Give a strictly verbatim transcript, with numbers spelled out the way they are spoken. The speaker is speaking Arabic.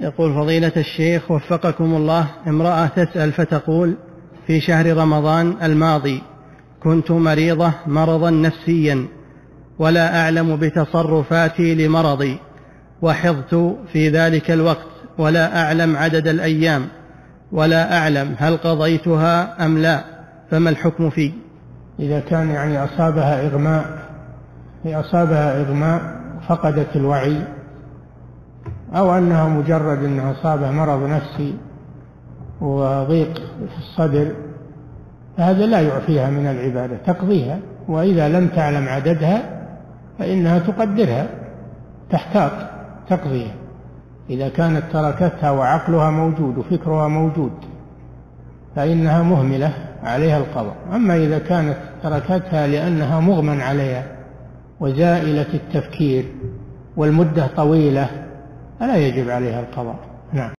يقول فضيلة الشيخ وفقكم الله، امرأة تسأل فتقول في شهر رمضان الماضي كنت مريضة مرضا نفسيا ولا أعلم بتصرفاتي لمرضي، وحظت في ذلك الوقت ولا أعلم عدد الأيام ولا أعلم هل قضيتها أم لا، فما الحكم فيه؟ إذا كان يعني أصابها إغماء أصابها إغماء فقدت الوعي، أو أنها مجرد أن أصابها مرض نفسي وضيق في الصدر، فهذا لا يعفيها من العبادة، تقضيها. وإذا لم تعلم عددها فإنها تقدرها، تحتاط، تقضيها إذا كانت تركتها وعقلها موجود وفكرها موجود فإنها مهملة عليها القضاء. أما إذا كانت تركتها لأنها مغمى عليها وزائلة التفكير والمدة طويلة فلا يجب عليها القضاء. نعم.